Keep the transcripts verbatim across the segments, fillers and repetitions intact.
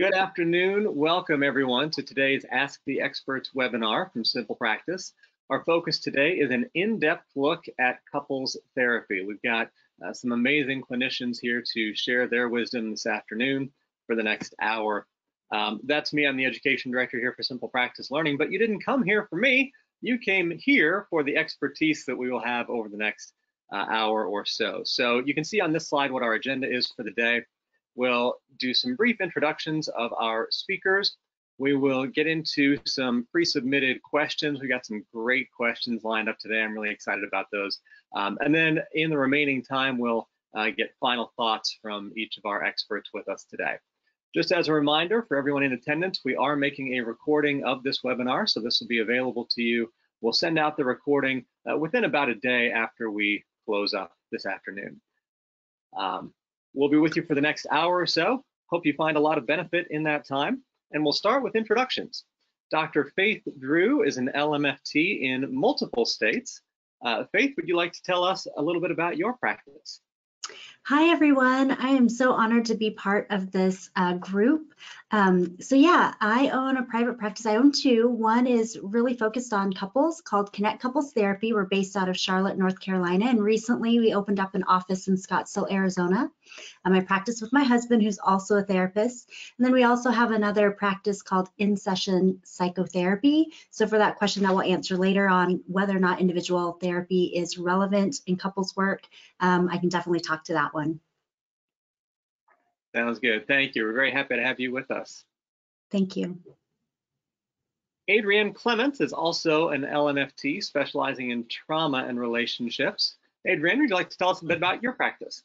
Good afternoon. Welcome, everyone, to today's Ask the Experts webinar from Simple Practice. Our focus today is an in-depth look at couples therapy. We've got uh, some amazing clinicians here to share their wisdom this afternoon for the next hour. Um, that's me. I'm the Education Director here for Simple Practice Learning, but you didn't come here for me. You came here for the expertise that we will have over the next uh, hour or so. So you can see on this slide what our agenda is for the day. We'll do some brief introductions of our speakers. We will get into some pre-submitted questions. We got some great questions lined up today. I'm really excited about those. Um, and then in the remaining time, we'll uh, get final thoughts from each of our experts with us today. Just as a reminder for everyone in attendance, we are making a recording of this webinar, so this will be available to you. We'll send out the recording uh, within about a day after we close up this afternoon. Um, We'll be with you for the next hour or so. Hope you find a lot of benefit in that time. And we'll start with introductions. Doctor Faith Drew is an L M F T in multiple states. Uh, Faith, would you like to tell us a little bit about your practice? Hi, everyone. I am so honored to be part of this uh, group. Um, so yeah, I own a private practice. I own two. One is really focused on couples called Connect Couples Therapy. We're based out of Charlotte, North Carolina. And recently we opened up an office in Scottsdale, Arizona. Um, I practice with my husband, who's also a therapist. And then we also have another practice called in-session psychotherapy. So for that question I will answer later on whether or not individual therapy is relevant in couples work, um, I can definitely talk to that one. Sounds good. Thank you. We're very happy to have you with us. Thank you. Adrienne Clements is also an L N F T specializing in trauma and relationships. Adrienne, would you like to tell us a bit about your practice?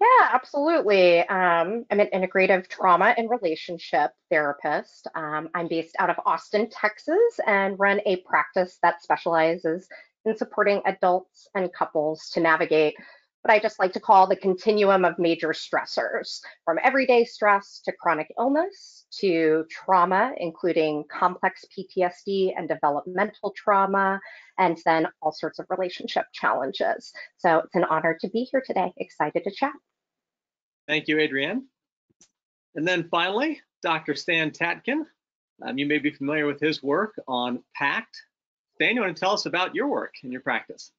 Yeah, absolutely. Um, I'm an integrative trauma and relationship therapist. Um, I'm based out of Austin, Texas, and run a practice that specializes in supporting adults and couples to navigate what I just like to call the continuum of major stressors, from everyday stress to chronic illness to trauma, including complex P T S D and developmental trauma, and then all sorts of relationship challenges. So it's an honor to be here today. Excited to chat. Thank you, Adrienne. And then finally, Doctor Stan Tatkin. Um, you may be familiar with his work on PACT. Stan, you want to tell us about your work and your practice?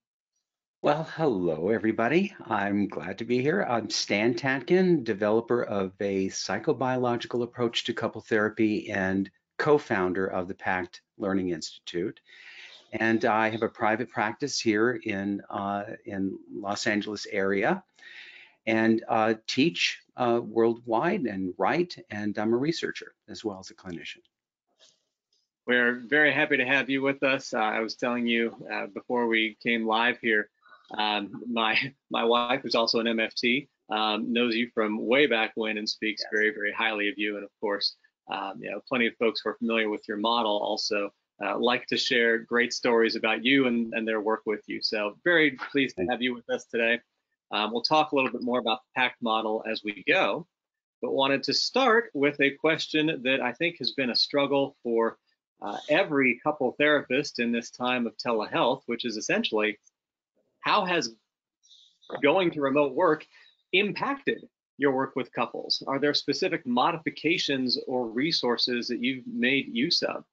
Well, hello, everybody. I'm glad to be here. I'm Stan Tatkin, developer of a psychobiological approach to couple therapy and co-founder of the PACT Learning Institute. And I have a private practice here in, uh, in Los Angeles area and uh, teach uh, worldwide and write, and I'm a researcher as well as a clinician. We're very happy to have you with us. Uh, I was telling you uh, before we came live here, Um, my my wife, who's also an M F T, um, knows you from way back when and speaks yes. very, very highly of you. And of course, um, you know, plenty of folks who are familiar with your model also uh, like to share great stories about you and, and their work with you. So very pleased to have you with us today. Um, we'll talk a little bit more about the PACT model as we go, but wanted to start with a question that I think has been a struggle for uh, every couple therapist in this time of telehealth, which is essentially, how has going to remote work impacted your work with couples? Are there specific modifications or resources that you've made use of?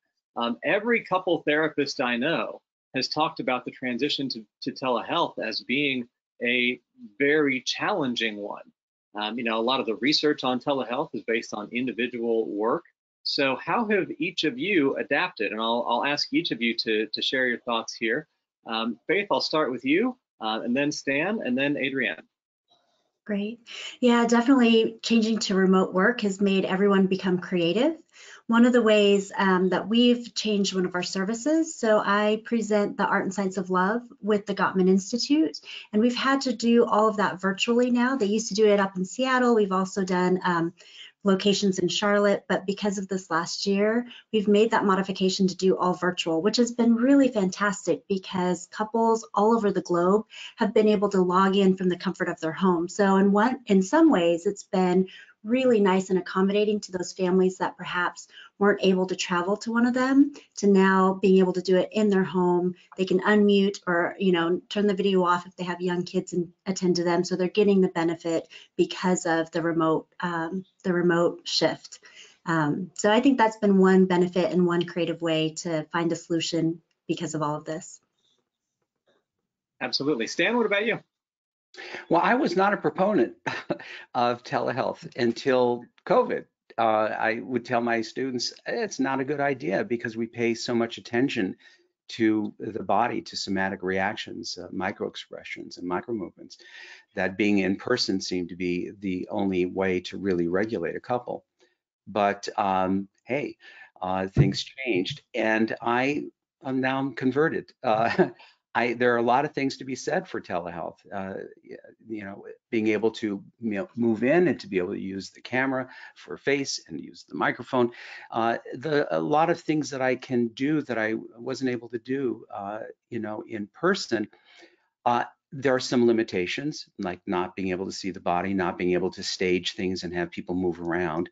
Um, every couple therapist I know has talked about the transition to, to telehealth as being a very challenging one. Um, you know, a lot of the research on telehealth is based on individual work. So how have each of you adapted? And I'll, I'll ask each of you to, to share your thoughts here. Um, Faith, I'll start with you. Uh, and then Stan, and then Adrienne. Great. Yeah, definitely changing to remote work has made everyone become creative. One of the ways um, that we've changed one of our services, so I present the Art and Science of Love with the Gottman Institute, and we've had to do all of that virtually now. They used to do it up in Seattle. We've also done um, locations in Charlotte, but because of this last year, we've made that modification to do all virtual, which has been really fantastic because couples all over the globe have been able to log in from the comfort of their home. So in one, in some ways, it's been really nice and accommodating to those families that perhaps weren't able to travel to one of them, to now being able to do it in their home. They can unmute or, you know, turn the video off if they have young kids and attend to them. So they're getting the benefit because of the remote, um, the remote shift. Um, so I think that's been one benefit and one creative way to find a solution because of all of this. Absolutely. Stan, what about you? Well, I was not a proponent of telehealth until COVID. Uh, I would tell my students, it's not a good idea because we pay so much attention to the body, to somatic reactions, uh, microexpressions and micromovements, that being in person seemed to be the only way to really regulate a couple. But um, hey, uh, things changed, and I am now converted. Uh, I, there are a lot of things to be said for telehealth. Uh, you know, being able to you know, move in and to be able to use the camera for face and use the microphone. Uh, the, a lot of things that I can do that I wasn't able to do, uh, you know, in person. Uh, there are some limitations, like not being able to see the body, not being able to stage things and have people move around.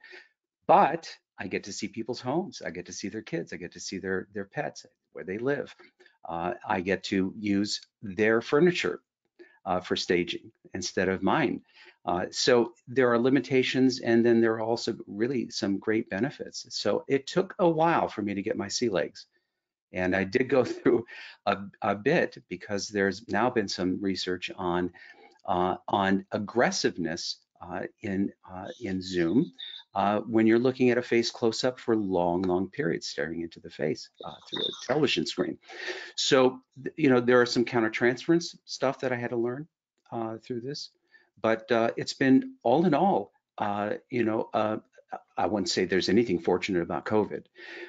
But I get to see people's homes. I get to see their kids. I get to see their their pets, where they live. Uh, I get to use their furniture uh, for staging instead of mine. Uh, so there are limitations, and then there are also really some great benefits. So it took a while for me to get my sea legs. And I did go through a, a bit because there's now been some research on, uh, on aggressiveness uh, in, uh, in Zoom. Uh, when you're looking at a face close up for long, long periods, staring into the face uh, through a television screen. So, you know, there are some countertransference stuff that I had to learn uh, through this, but uh, it's been all in all, uh, you know, uh, I wouldn't say there's anything fortunate about COVID,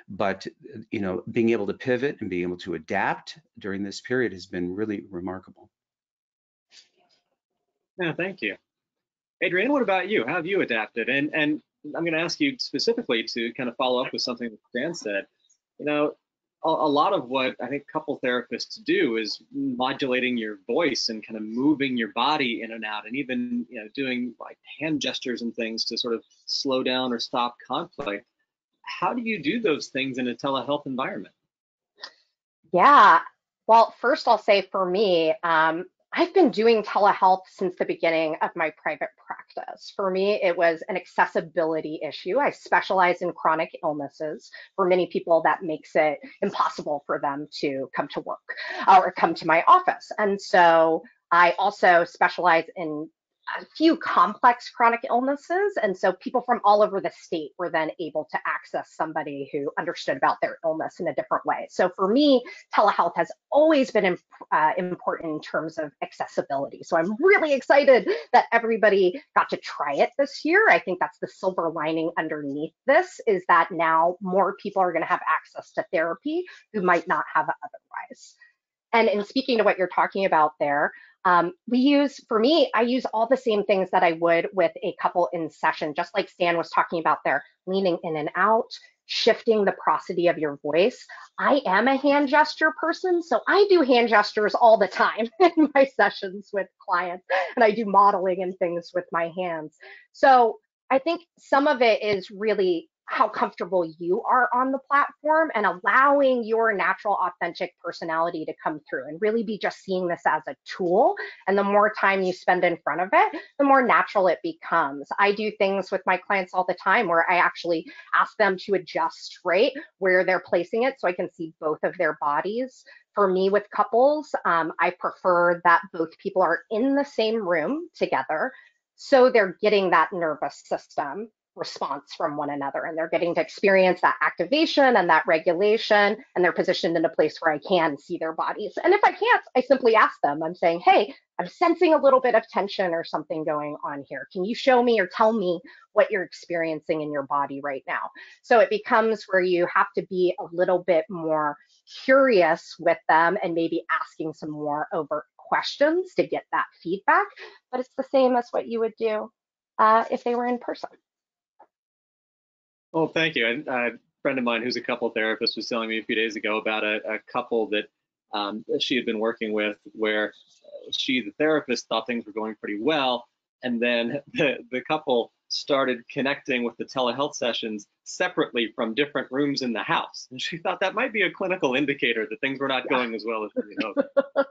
but, you know, being able to pivot and being able to adapt during this period has been really remarkable. Yeah, thank you. Adrienne, what about you? How have you adapted? And, and I'm going to ask you specifically to kind of follow up with something that Stan said. You know, a, a lot of what I think couple therapists do is modulating your voice and kind of moving your body in and out, and even, you know, doing like hand gestures and things to sort of slow down or stop conflict. How do you do those things in a telehealth environment? Yeah. Well, first I'll say for me, um, I've been doing telehealth since the beginning of my private practice. For me, it was an accessibility issue. I specialize in chronic illnesses. For many people, that makes it impossible for them to come to work or come to my office. And so I also specialize in a few complex chronic illnesses. And so people from all over the state were then able to access somebody who understood about their illness in a different way. So for me, telehealth has always been imp uh, important in terms of accessibility. So I'm really excited that everybody got to try it this year. I think that's the silver lining underneath this, is that now more people are going to have access to therapy who might not have otherwise. And in speaking to what you're talking about there, um, we use, for me, I use all the same things that I would with a couple in session, just like Stan was talking about there, leaning in and out, shifting the prosody of your voice. I am a hand gesture person, so I do hand gestures all the time in my sessions with clients, and I do modeling and things with my hands. So I think some of it is really how comfortable you are on the platform and allowing your natural, authentic personality to come through and really be just seeing this as a tool. And the more time you spend in front of it, the more natural it becomes. I do things with my clients all the time where I actually ask them to adjust, right, where they're placing it so I can see both of their bodies. For me with couples, um, I prefer that both people are in the same room together, so they're getting that nervous system response from one another, and they're getting to experience that activation and that regulation, and they're positioned in a place where I can see their bodies. And if I can't, I simply ask them, I'm saying, hey, I'm sensing a little bit of tension or something going on here. Can you show me or tell me what you're experiencing in your body right now? So it becomes where you have to be a little bit more curious with them and maybe asking some more overt questions to get that feedback, but it's the same as what you would do uh, if they were in person. Well, thank you. And a friend of mine who's a couple therapist was telling me a few days ago about a, a couple that um, she had been working with, where she, the therapist, thought things were going pretty well. And then the, the couple started connecting with the telehealth sessions separately from different rooms in the house. And she thought that might be a clinical indicator that things were not yeah. going as well as we hoped. uh,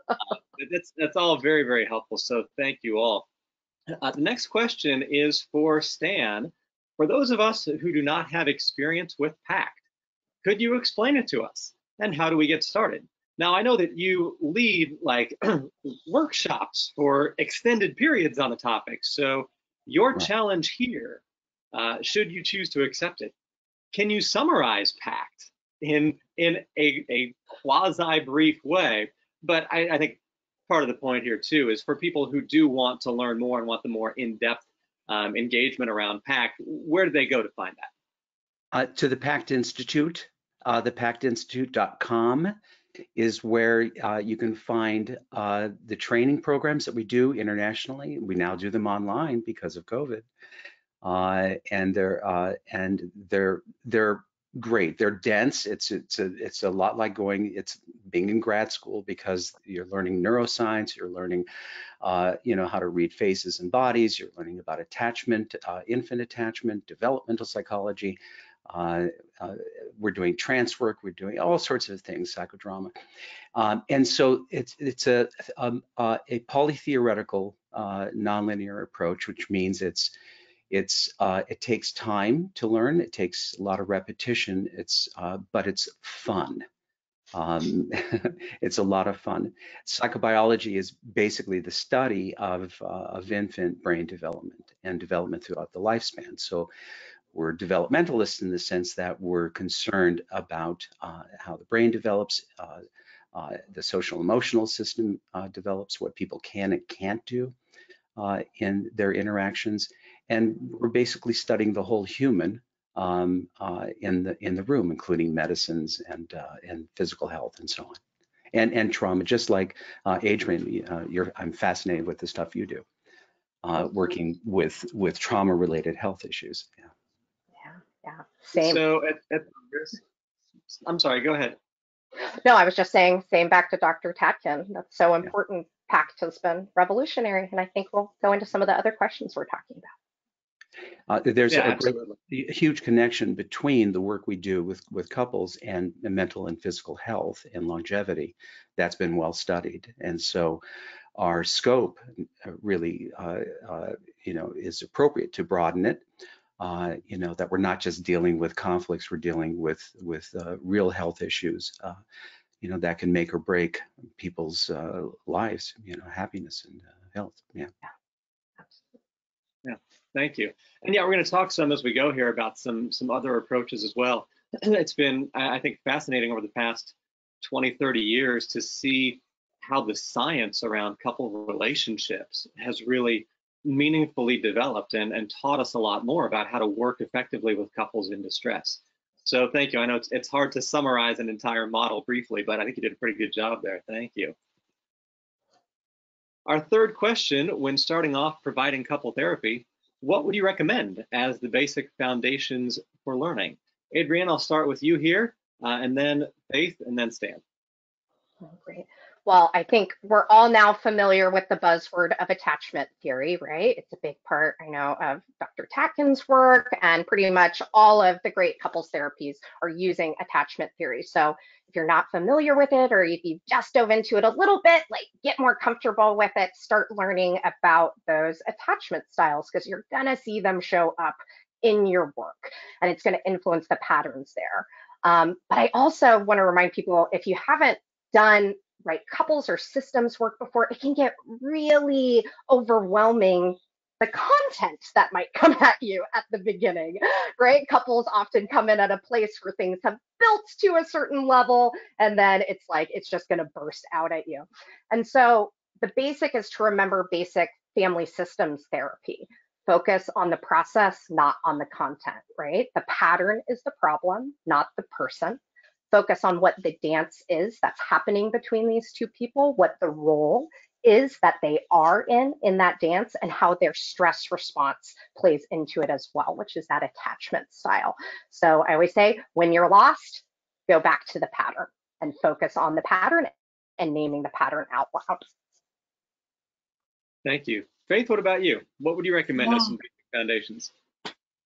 that's, that's all very, very helpful. So thank you all. Uh, the next question is for Stan. For those of us who do not have experience with PACT, could you explain it to us? And how do we get started? Now, I know that you lead like workshops for extended periods on the topic. So your challenge here, uh, should you choose to accept it, can you summarize PACT in in a, a quasi-brief way? But I, I think part of the point here too is for people who do want to learn more and want the more in-depth um, engagement around PACT, where do they go to find that? Uh, to the PACT Institute. Uh, the pact institute dot com is where uh, you can find uh, the training programs that we do internationally. We now do them online because of COVID, uh, and they're uh, and they're they're great. They're dense. It's it's a it's a lot like going it's being in grad school, because you're learning neuroscience. You're learning, uh, you know, how to read faces and bodies. You're learning about attachment, uh, infant attachment, developmental psychology. Uh, uh, we're doing trance work, we're doing all sorts of things, psychodrama. Um, and so it's it's a um, uh, a polytheoretical uh, nonlinear approach, which means it's it's uh, it takes time to learn, it takes a lot of repetition, it's uh, but it's fun. Um, it's a lot of fun. Psychobiology is basically the study of uh, of infant brain development and development throughout the lifespan. So we're developmentalists in the sense that we're concerned about uh, how the brain develops, uh, uh, the social emotional system uh, develops, what people can and can't do uh, in their interactions. And we're basically studying the whole human um, uh, in the in the room, including medicines and uh, and physical health and so on, and and trauma. Just like uh, Adrienne, uh, you're, I'm fascinated with the stuff you do, uh, working with with trauma related health issues. Yeah. Yeah, same. So at, at, I'm sorry, go ahead. No, I was just saying, same back to Doctor Tatkin. That's so important. Yeah. PACT has been revolutionary, and I think we'll go into some of the other questions we're talking about. Uh, there's yeah, a, great, a huge connection between the work we do with, with couples and mental and physical health and longevity. That's been well studied. And so our scope really, uh, uh, you know, is appropriate to broaden it. Uh, you know, that we're not just dealing with conflicts, we're dealing with with uh, real health issues, uh, you know, that can make or break people's uh, lives, you know, happiness and uh, health. Yeah. Yeah, thank you. And yeah, we're going to talk some as we go here about some some other approaches as well. It's been, I think, fascinating over the past twenty, thirty years to see how the science around couple relationships has really meaningfully developed and, and taught us a lot more about how to work effectively with couples in distress. So thank you. I know it's, it's hard to summarize an entire model briefly, but I think you did a pretty good job there. Thank you. Our third question, when starting off providing couple therapy, what would you recommend as the basic foundations for learning? Adrienne, I'll start with you here, uh, and then Faith, and then Stan. Oh, great. Well, I think we're all now familiar with the buzzword of attachment theory, right? It's a big part, I know, of Doctor Tatkin's work, and pretty much all of the great couples therapies are using attachment theory. So if you're not familiar with it, or if you've just dove into it a little bit, like get more comfortable with it, start learning about those attachment styles, because you're gonna see them show up in your work, and it's gonna influence the patterns there. Um, but I also wanna remind people, if you haven't done right couples or systems work before, it can get really overwhelming, the content that might come at you at the beginning, right? Couples often come in at a place where things have built to a certain level, and then it's like, it's just gonna burst out at you. And so the basic is to remember basic family systems therapy. Focus on the process, not on the content, right? The pattern is the problem, not the person. Focus on what the dance is that's happening between these two people, what the role is that they are in in that dance, and how their stress response plays into it as well, which is that attachment style. So I always say, when you're lost, go back to the pattern and focus on the pattern and naming the pattern out loud. Thank you. Faith, what about you? What would you recommend yeah. as some basic foundations?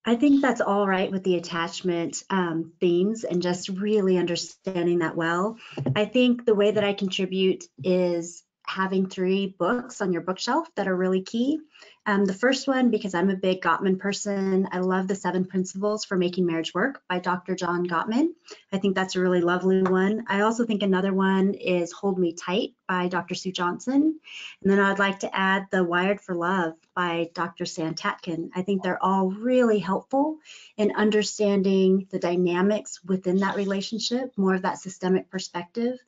I think that's all right with the attachment um, themes and just really understanding that well. I think the way that I contribute is having three books on your bookshelf that are really key. Um, the first one, because I'm a big Gottman person, I love the Seven Principles for Making Marriage Work by Doctor John Gottman. I think that's a really lovely one. I also think another one is Hold Me Tight by Doctor Sue Johnson. And then I'd like to add The Wired for Love by Doctor Stan Tatkin. I think they're all really helpful in understanding the dynamics within that relationship, more of that systemic perspective.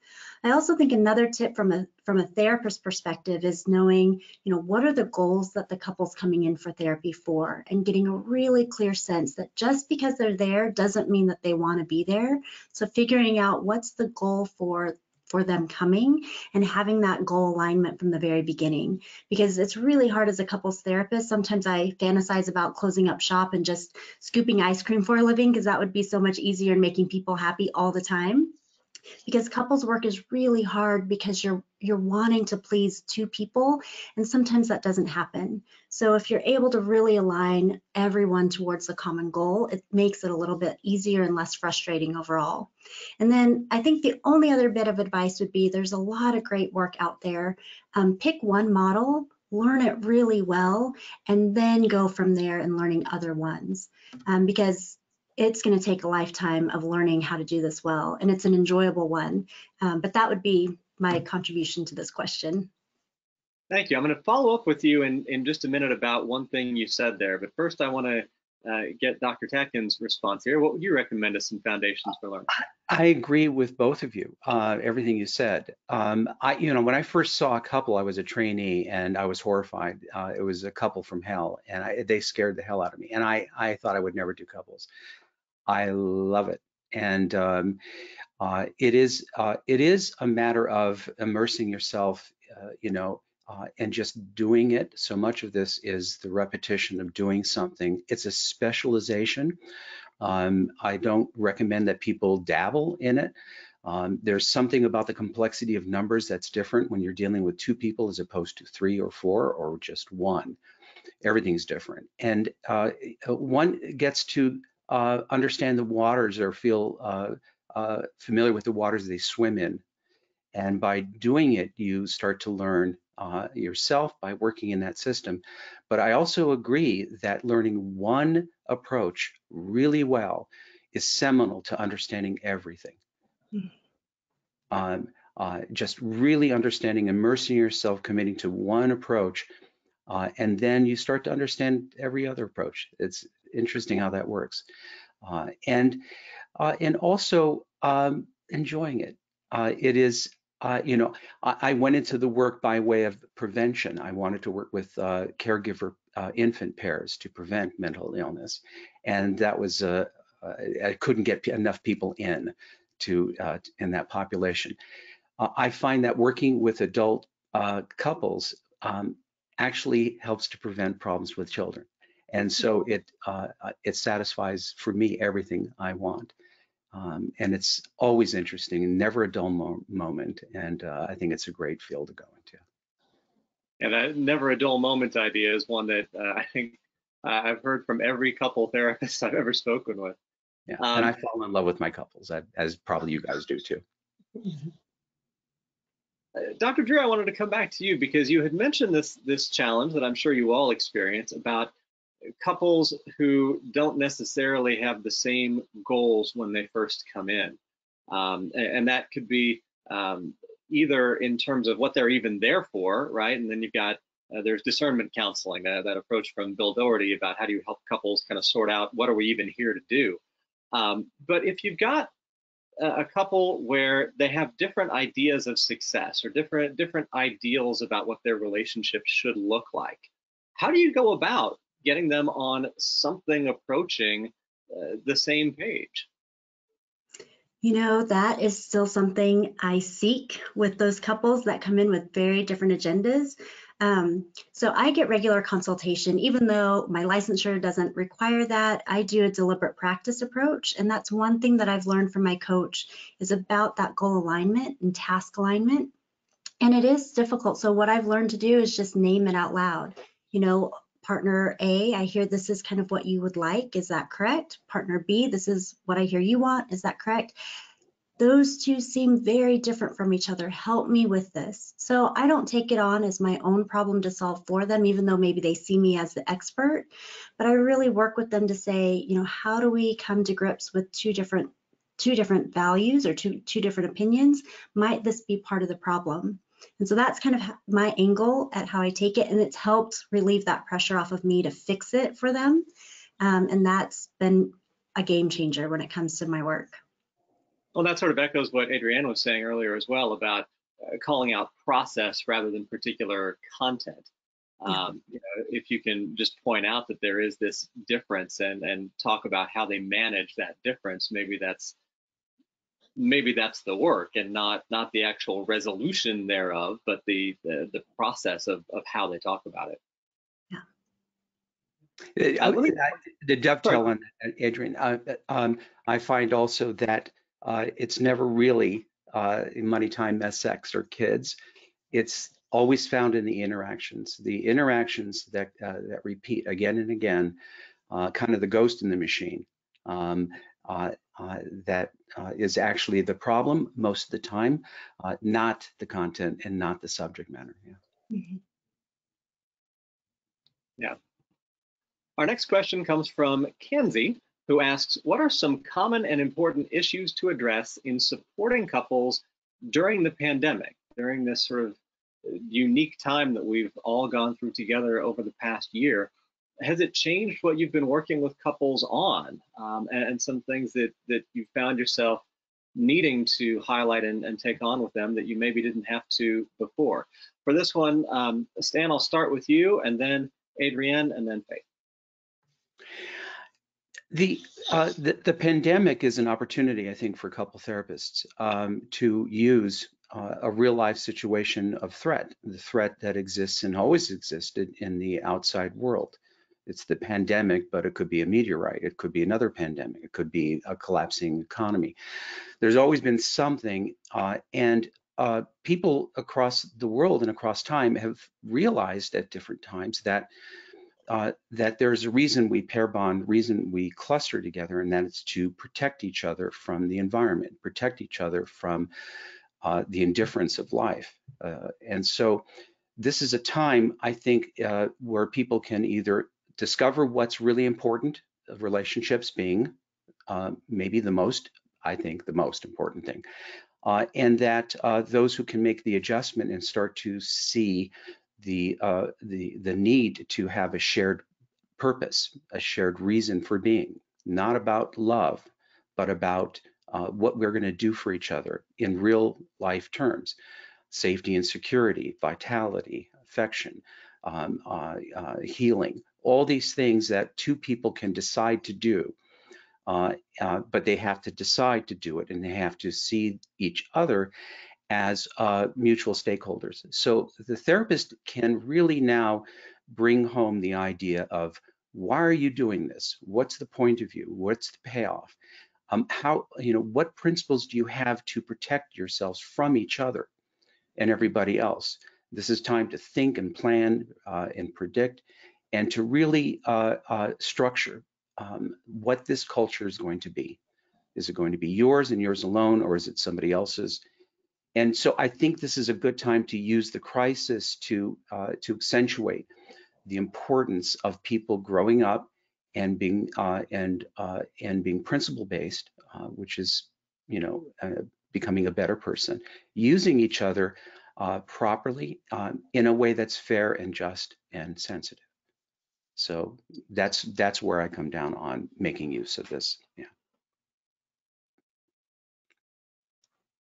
I also think another tip from a from a therapist's perspective is knowing, you know, what are the goals that the couple's coming in for therapy for, and getting a really clear sense that just because they're there doesn't mean that they want to be there. So figuring out what's the goal for for them coming, and having that goal alignment from the very beginning, because it's really hard as a couples therapist. Sometimes I fantasize about closing up shop and just scooping ice cream for a living, because that would be so much easier and making people happy all the time. Because couples work is really hard, because you're you're wanting to please two people, and sometimes that doesn't happen. So if you're able to really align everyone towards the common goal, it makes it a little bit easier and less frustrating overall. And then I think the only other bit of advice would be, there's a lot of great work out there. Um, pick one model, learn it really well, and then go from there and learning other ones, um, because it's going to take a lifetime of learning how to do this well, and it's an enjoyable one. Um, but that would be my contribution to this question. Thank you. I'm going to follow up with you in, in just a minute about one thing you said there. But first, I want to uh, get Doctor Tatkin's response here. What would you recommend as some foundations for learning? I agree with both of you, uh, everything you said. Um, I, you know, when I first saw a couple, I was a trainee, and I was horrified. Uh, it was a couple from hell, and I, they scared the hell out of me. And I, I thought I would never do couples. I love it, and um, uh, it is uh, it is a matter of immersing yourself, uh, you know, uh, and just doing it. So much of this is the repetition of doing something. It's a specialization. Um, I don't recommend that people dabble in it. Um, there's something about the complexity of numbers that's different when you're dealing with two people as opposed to three or four or just one. Everything's different, and uh, one gets to Uh, understand the waters, or feel uh, uh, familiar with the waters they swim in. And by doing it, you start to learn uh, yourself by working in that system. But I also agree that learning one approach really well is seminal to understanding everything. Mm-hmm. um, uh, just really understanding, immersing yourself, committing to one approach, uh, and then you start to understand every other approach. It's interesting how that works, uh, and uh, and also um, enjoying it. Uh, it is, uh, you know, I, I went into the work by way of prevention. I wanted to work with uh, caregiver uh, infant pairs to prevent mental illness, and that was uh, uh, I couldn't get enough people in to uh, in that population. Uh, I find that working with adult uh, couples um, actually helps to prevent problems with children. And so it uh, it satisfies for me everything I want, um, and it's always interesting and never a dull mo moment. And uh, I think it's a great field to go into. And that never a dull moment idea is one that uh, I think I've heard from every couple therapist I've ever spoken with. Yeah, um, and I fall in love with my couples, as probably you guys do too. Doctor Drew, I wanted to come back to you because you had mentioned this this challenge that I'm sure you all experience about couples who don't necessarily have the same goals when they first come in. Um, and, and that could be um, either in terms of what they're even there for, right? And then you've got, uh, there's discernment counseling, that, that approach from Bill Doherty about how do you help couples kind of sort out what are we even here to do? Um, but if you've got a, a couple where they have different ideas of success or different, different ideals about what their relationship should look like, how do you go about getting them on something approaching uh, the same page? You know, that is still something I seek with those couples that come in with very different agendas. Um, so I get regular consultation, even though my licensure doesn't require that. I do a deliberate practice approach, and that's one thing that I've learned from my coach is about that goal alignment and task alignment. And it is difficult. So what I've learned to do is just name it out loud. You know, Partner A, I hear this is kind of what you would like. Is that correct? Partner B, this is what I hear you want. Is that correct? those two seem very different from each other. Help me with this. So I don't take it on as my own problem to solve for them, even though maybe they see me as the expert, but I really work with them to say, you know, how do we come to grips with two different two different values or two, two different opinions? Might this be part of the problem? And so that's kind of my angle at how I take it, and it's helped relieve that pressure off of me to fix it for them. Um, and that's been a game changer when it comes to my work. Well, that sort of echoes what Adrienne was saying earlier as well about uh, calling out process rather than particular content. Um, yeah. You know, if you can just point out that there is this difference and and talk about how they manage that difference, maybe that's maybe that's the work, and not not the actual resolution thereof, but the the, the process of of how they talk about it. Yeah. I, I, the dovetail on Adrienne, uh, um, I find also that. Uh, it's never really uh, money, time, mess, sex, or kids. It's always found in the interactions, the interactions that uh, that repeat again and again, uh, kind of the ghost in the machine. Um, uh, uh, that uh, is actually the problem most of the time, uh, not the content and not the subject matter. Yeah. Mm-hmm. Yeah. Our next question comes from Kenzie, who asks, what are some common and important issues to address in supporting couples during the pandemic, during this sort of unique time that we've all gone through together over the past year? Has it changed what you've been working with couples on, um, and, and some things that, that you found yourself needing to highlight and, and take on with them that you maybe didn't have to before? For this one, um, Stan, I'll start with you, and then Adrienne, and then Faith. The, uh, the the pandemic is an opportunity, I think, for couple therapists um, to use uh, a real life situation of threat, the threat that exists and always existed in the outside world. It's the pandemic, but it could be a meteorite, it could be another pandemic, it could be a collapsing economy. There's always been something, uh, and uh, people across the world and across time have realized at different times that Uh, that there's a reason we pair bond, reason we cluster together, and that it's to protect each other from the environment, protect each other from uh, the indifference of life. Uh, and so this is a time, I think, uh, where people can either discover what's really important, relationships being uh, maybe the most, I think, the most important thing, uh, and that uh, those who can make the adjustment and start to see the uh the the need to have a shared purpose, a shared reason for being, not about love but about uh, what we're going to do for each other in real life terms: safety and security, vitality, affection, um, uh, uh, healing, all these things that two people can decide to do, uh, uh, but they have to decide to do it, and they have to see each other as uh, mutual stakeholders. So the therapist can really now bring home the idea of, why are you doing this? What's the point of view? What's the payoff? Um, how, you know, what principles do you have to protect yourselves from each other and everybody else? This is time to think and plan uh, and predict, and to really uh, uh, structure um, what this culture is going to be. Is it going to be yours and yours alone, or is it somebody else's? And so I think this is a good time to use the crisis to uh, to accentuate the importance of people growing up and being uh, and uh, and being principle-based, uh, which is, you know, uh, becoming a better person, using each other uh, properly um, in a way that's fair and just and sensitive. So that's that's where I come down on making use of this. Yeah.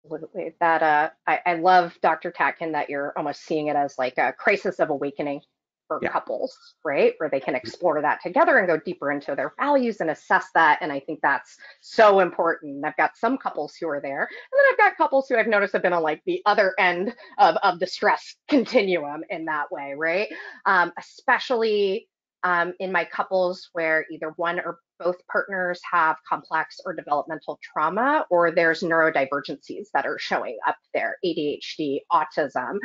Absolutely. That uh, I, I love, Doctor Tatkin, that you're almost seeing it as like a crisis of awakening for yeah. couples, right? Where they can explore that together and go deeper into their values and assess that. And I think that's so important. I've got some couples who are there, and then I've got couples who I've noticed have been on like the other end of, of the stress continuum in that way, right? Um, especially um, in my couples where either one or both partners have complex or developmental trauma, or there's neurodivergencies that are showing up there, A D H D, autism,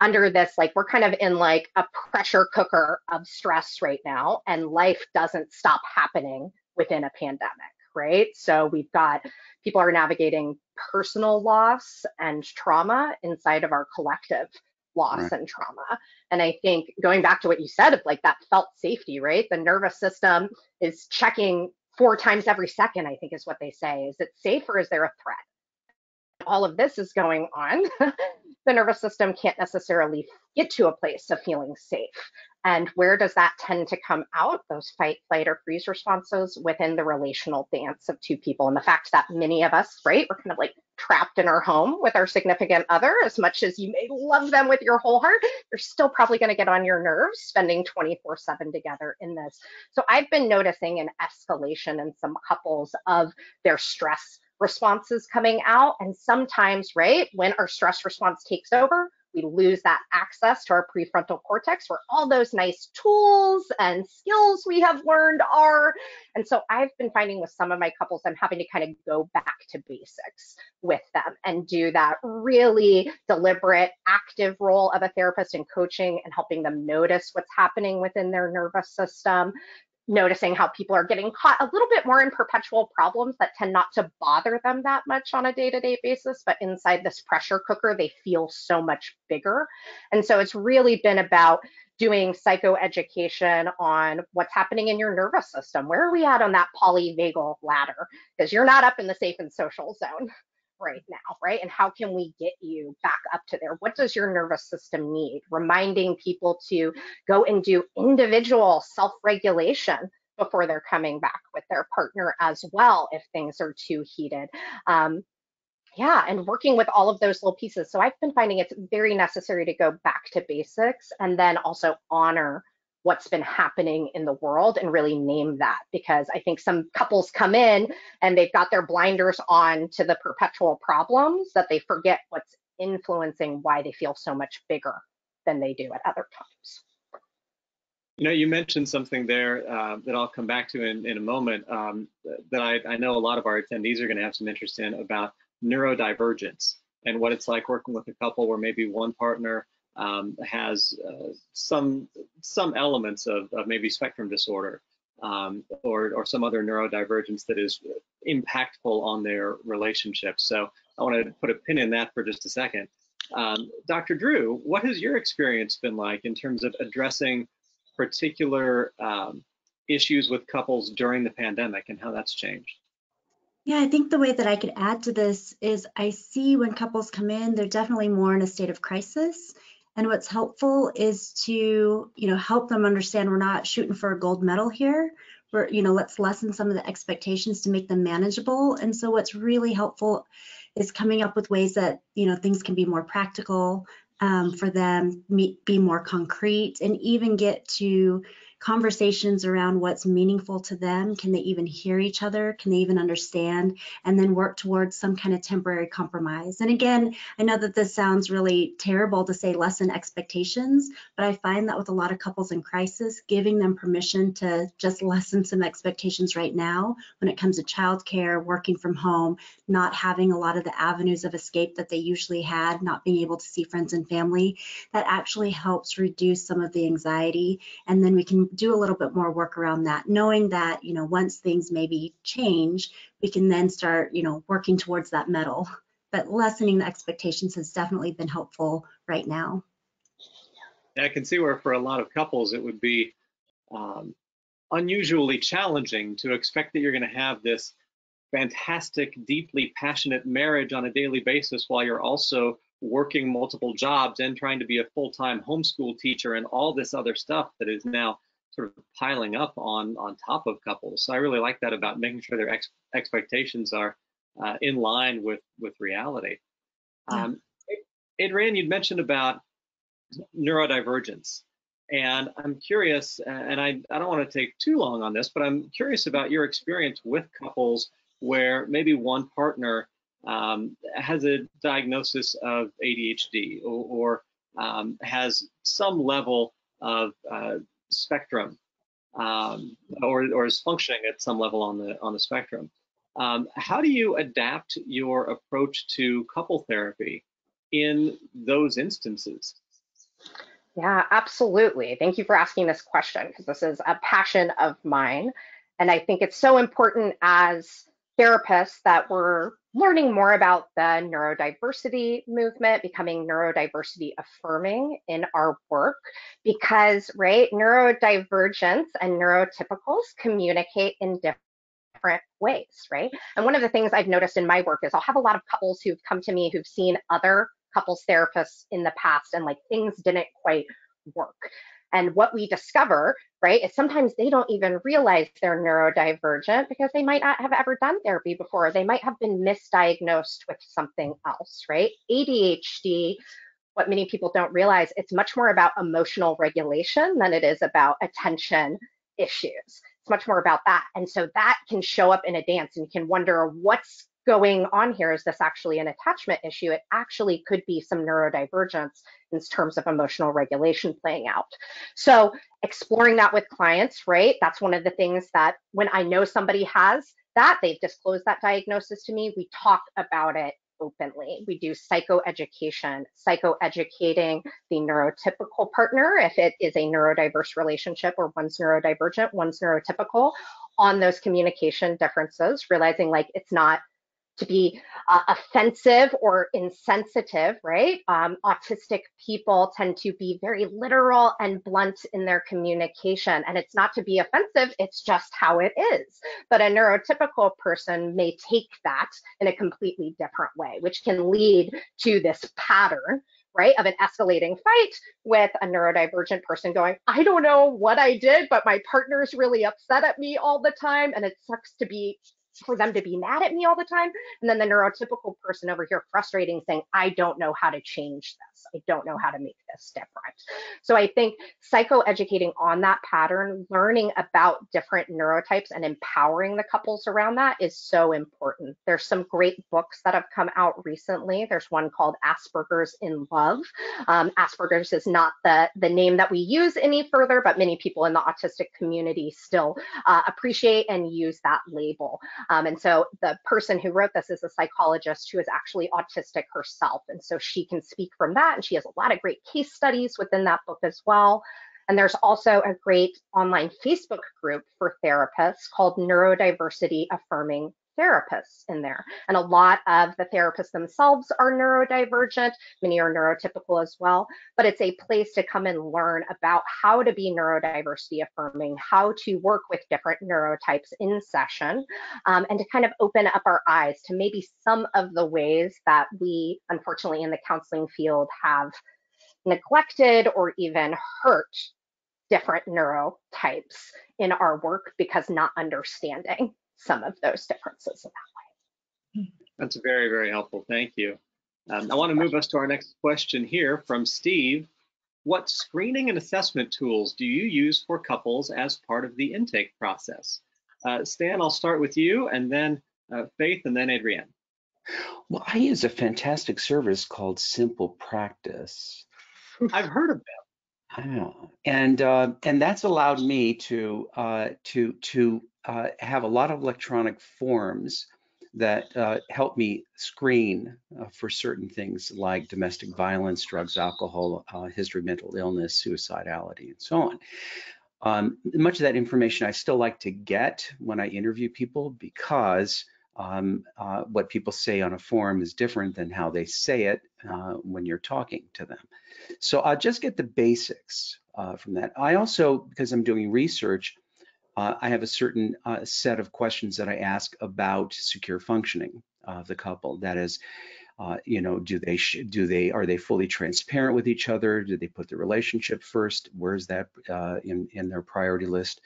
under this, like, we're kind of in like a pressure cooker of stress right now, and life doesn't stop happening within a pandemic, right? So we've got people are navigating personal loss and trauma inside of our collective loss right. and trauma. And I think going back to what you said of like that felt safety, right? The nervous system is checking four times every second, I think is what they say. Is it safe or is there a threat? All of this is going on. The nervous system can't necessarily get to a place of feeling safe. And where does that tend to come out? Those fight, flight, or freeze responses within the relational dance of two people. And the fact that many of us, right, we're kind of like trapped in our home with our significant other. As much as you may love them with your whole heart, you're still probably going to get on your nerves spending twenty-four seven together in this. So I've been noticing an escalation in some couples of their stress responses coming out. And sometimes, right, when our stress response takes over, we lose that access to our prefrontal cortex where all those nice tools and skills we have learned are. And so I've been finding with some of my couples, I'm having to kind of go back to basics with them and do that really deliberate, active role of a therapist in coaching and helping them notice what's happening within their nervous system, noticing how people are getting caught a little bit more in perpetual problems that tend not to bother them that much on a day-to-day basis, but inside this pressure cooker, they feel so much bigger. And so it's really been about doing psychoeducation on what's happening in your nervous system. Where are we at on that polyvagal ladder? Because you're not up in the safe and social zone right now, right? And how can we get you back up to there? What does your nervous system need? Reminding people to go and do individual self-regulation before they're coming back with their partner as well, if things are too heated. Um, yeah, and working with all of those little pieces. So I've been finding it's very necessary to go back to basics and then also honor what's been happening in the world and really name that, because I think some couples come in and they've got their blinders on to the perpetual problems that they forget what's influencing why they feel so much bigger than they do at other times. You know, you mentioned something there uh, that I'll come back to in, in a moment um, that I, I know a lot of our attendees are going to have some interest in, about neurodivergence and what it's like working with a couple where maybe one partner Um, has uh, some some elements of, of maybe spectrum disorder um, or, or some other neurodivergence that is impactful on their relationship. So I want to put a pin in that for just a second. Um, Doctor Drew, what has your experience been like in terms of addressing particular um, issues with couples during the pandemic and how that's changed? Yeah, I think the way that I could add to this is I see when couples come in, they're definitely more in a state of crisis. And what's helpful is to, you know, help them understand we're not shooting for a gold medal here. We're, you know, let's lessen some of the expectations to make them manageable. And so what's really helpful is coming up with ways that, you know, things can be more practical um, for them, meet, be more concrete, and even get to conversations around what's meaningful to them. Can they even hear each other? Can they even understand? And then work towards some kind of temporary compromise. And again, I know that this sounds really terrible to say lessen expectations, but I find that with a lot of couples in crisis, giving them permission to just lessen some expectations right now when it comes to childcare, working from home, not having a lot of the avenues of escape that they usually had, not being able to see friends and family, that actually helps reduce some of the anxiety. And then we can do a little bit more work around that, knowing that, you know, once things maybe change, we can then start, you know, working towards that medal. But lessening the expectations has definitely been helpful right now. I can see where for a lot of couples, it would be um, unusually challenging to expect that you're going to have this fantastic, deeply passionate marriage on a daily basis while you're also working multiple jobs and trying to be a full-time homeschool teacher and all this other stuff that is now sort of piling up on on top of couples. So I really like that about making sure their ex expectations are uh, in line with with reality. Yeah. Um, Adrienne, you'd mentioned about neurodivergence, and I'm curious, and I, I don't want to take too long on this, but I'm curious about your experience with couples where maybe one partner um, has a diagnosis of A D H D or, or um, has some level of uh, spectrum, um, or, or is functioning at some level on the on the spectrum. Um, how do you adapt your approach to couple therapy in those instances? Yeah, absolutely. Thank you for asking this question, because this is a passion of mine. And I think it's so important as therapists that we're learning more about the neurodiversity movement, becoming neurodiversity affirming in our work, because, right, neurodivergence and neurotypicals communicate in different ways, right? And one of the things I've noticed in my work is I'll have a lot of couples who've come to me who've seen other couples therapists in the past, and like things didn't quite work. And what we discover, right, is sometimes they don't even realize they're neurodivergent because they might not have ever done therapy before. They might have been misdiagnosed with something else, right? A D H D, what many people don't realize, it's much more about emotional regulation than it is about attention issues. It's much more about that. And so that can show up in a dance, and you can wonder what's going on here. Is this actually an attachment issue? It actually could be some neurodivergence in terms of emotional regulation playing out. So exploring that with clients, right? That's one of the things that when I know somebody has that, they've disclosed that diagnosis to me, we talk about it openly. We do psychoeducation, psychoeducating the neurotypical partner, if it is a neurodiverse relationship or one's neurodivergent, one's neurotypical, on those communication differences, realizing like it's not to be uh, offensive or insensitive, right? Um, autistic people tend to be very literal and blunt in their communication, and it's not to be offensive, it's just how it is. But a neurotypical person may take that in a completely different way, which can lead to this pattern, right, of an escalating fight with a neurodivergent person going, I don't know what I did, but my partner's really upset at me all the time, and it sucks to be for them to be mad at me all the time. And then the neurotypical person over here frustrating saying, I don't know how to change this. I don't know how to make this different. So I think psychoeducating on that pattern, learning about different neurotypes and empowering the couples around that is so important. There's some great books that have come out recently. There's one called Asperger's in Love. Um, Asperger's is not the, the name that we use any further, but many people in the autistic community still uh, appreciate and use that label. Um, and so the person who wrote this is a psychologist who is actually autistic herself. And so she can speak from that. And she has a lot of great case studies within that book as well. And there's also a great online Facebook group for therapists called Neurodiversity Affirming Therapists in there. And a lot of the therapists themselves are neurodivergent, many are neurotypical as well, but it's a place to come and learn about how to be neurodiversity affirming, how to work with different neurotypes in session, um, and to kind of open up our eyes to maybe some of the ways that we, unfortunately, in the counseling field have neglected or even hurt different neurotypes in our work because not understanding some of those differences in that way. That's very, very helpful. Thank you. Um, I want to move us to our next question here from Steve. What screening and assessment tools do you use for couples as part of the intake process? Uh, Stan, I'll start with you, and then uh, Faith, and then Adrienne. Well, I use a fantastic service called Simple Practice. I've heard of them. Wow. And uh, and that's allowed me to uh, to to uh, have a lot of electronic forms that uh, help me screen uh, for certain things like domestic violence, drugs, alcohol, uh, history of mental illness, suicidality, and so on. Um, much of that information I still like to get when I interview people, because um, uh, what people say on a form is different than how they say it uh, when you're talking to them. So I'll just get the basics uh, from that. I also, because I'm doing research, uh, I have a certain uh, set of questions that I ask about secure functioning of the couple. That is, uh, you know, do they, do they, are they fully transparent with each other? Do they put the relationship first? Where's that uh, in, in their priority list?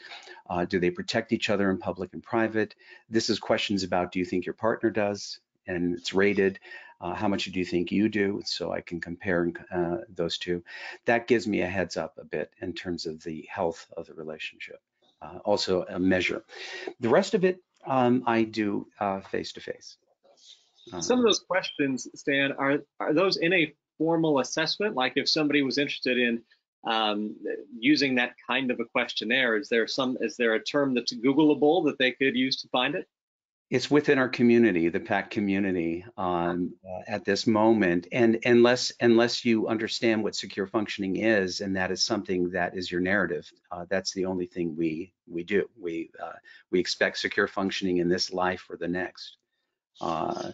Uh, do they protect each other in public and private? This is questions about, do you think your partner does? And it's rated. Uh, how much do you think you do? So I can compare uh, those two. That gives me a heads up a bit in terms of the health of the relationship. Uh, also a measure. The rest of it, um, I do uh, face-to-face. Um, Some of those questions, Stan, are, are those in a formal assessment? Like if somebody was interested in um, using that kind of a questionnaire, is there some, is there a term that's Googleable that they could use to find it? it's within our community, the PACT community, um, at this moment. And unless unless you understand what secure functioning is, and that is something that is your narrative, uh, that's the only thing we we do. We uh, we expect secure functioning in this life or the next, because uh,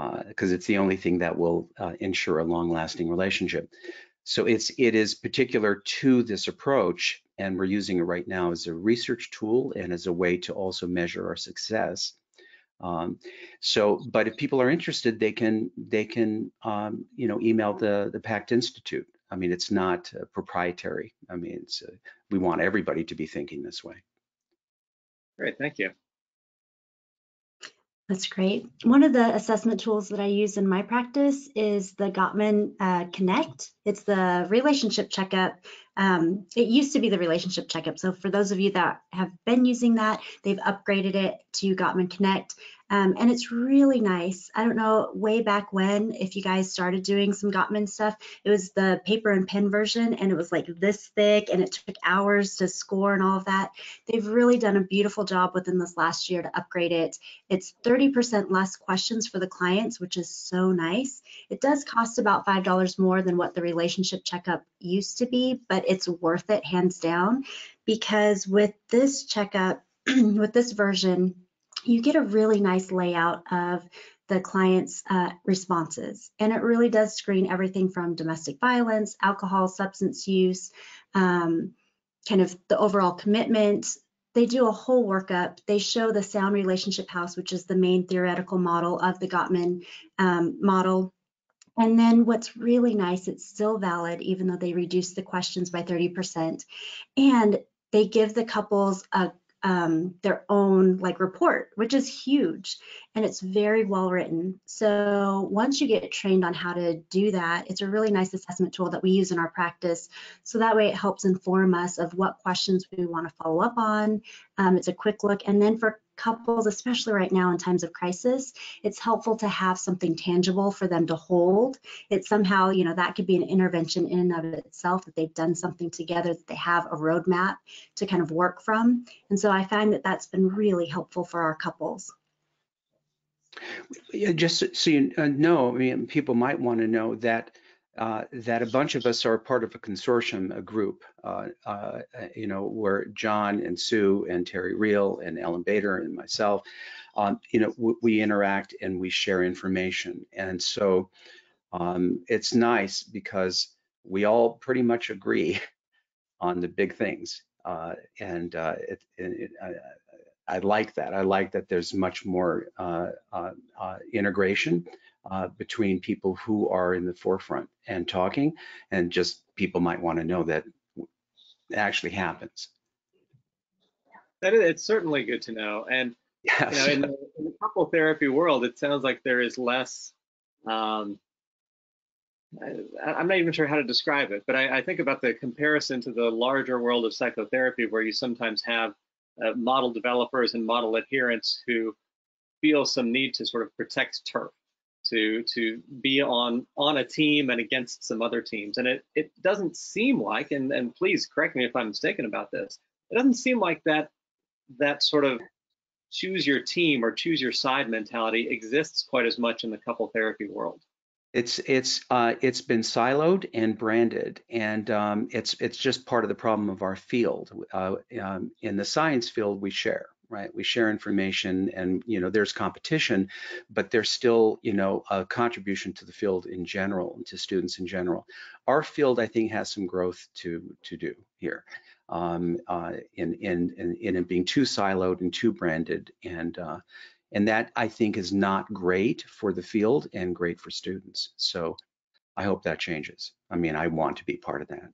uh, it's the only thing that will uh, ensure a long-lasting relationship. So it's it is particular to this approach, and we're using it right now as a research tool and as a way to also measure our success. Um, so, but if people are interested, they can, they can, um, you know, email the, the PACT Institute. I mean, it's not uh, proprietary. I mean, it's, uh, we want everybody to be thinking this way. Great. Thank you. That's great. One of the assessment tools that I use in my practice is the Gottman uh, Connect. It's the relationship checkup. Um, it used to be the relationship checkup. So for those of you that have been using that, they've upgraded it to Gottman Connect. Um, and it's really nice. I don't know, way back when, if you guys started doing some Gottman stuff, it was the paper and pen version, and it was like this thick, and it took hours to score and all of that. They've really done a beautiful job within this last year to upgrade it. It's thirty percent less questions for the clients, which is so nice. It does cost about five dollars more than what the relationship checkup used to be, but it's worth it, hands down, because with this checkup, with this version, you get a really nice layout of the client's uh, responses. And it really does screen everything from domestic violence, alcohol, substance use, um, kind of the overall commitment. They do a whole workup. They show the Sound Relationship House, which is the main theoretical model of the Gottman um, model. And then what's really nice, it's still valid, even though they reduce the questions by thirty percent. And they give the couples a um their own like report, which is huge, and it's very well written. So once you get trained on how to do that, it's a really nice assessment tool that we use in our practice. So that way it helps inform us of what questions we want to follow up on. Um, it's a quick look, and then for couples, especially right now in times of crisis, it's helpful to have something tangible for them to hold. It's somehow, you know, that could be an intervention in and of itself, that they've done something together, that they have a roadmap to kind of work from. And so I find that that's been really helpful for our couples. Just so you know, I mean, people might want to know that Uh, that a bunch of us are part of a consortium, a group, uh, uh, you know, where John and Sue and Terry Reel and Ellen Bader and myself, um, you know, w we interact and we share information. And so um, it's nice because we all pretty much agree on the big things. Uh, and uh, it, it, it, I, I like that. I like that there's much more uh, uh, uh, integration Uh, between people who are in the forefront and talking, and just people might want to know that it actually happens. That is, it's certainly good to know. And yes, you know, in, the, in the couple therapy world, it sounds like there is less. Um, I, I'm not even sure how to describe it, but I, I think about the comparison to the larger world of psychotherapy, where you sometimes have uh, model developers and model adherents who feel some need to sort of protect turf. To, to be on, on a team and against some other teams. And it, it doesn't seem like, and, and please correct me if I'm mistaken about this, it doesn't seem like that, that sort of choose your team or choose your side mentality exists quite as much in the couple therapy world. It's, it's, uh, it's been siloed and branded, and um, it's, it's just part of the problem of our field. Uh, um, in the science field, we share. Right, we share information, and you know there's competition, but there's still you know a contribution to the field in general and to students in general. Our field, I think, has some growth to to do here, um, uh, in in in, in it being too siloed and too branded, and uh, and that I think is not great for the field and great for students. So I hope that changes. I mean, I want to be part of that.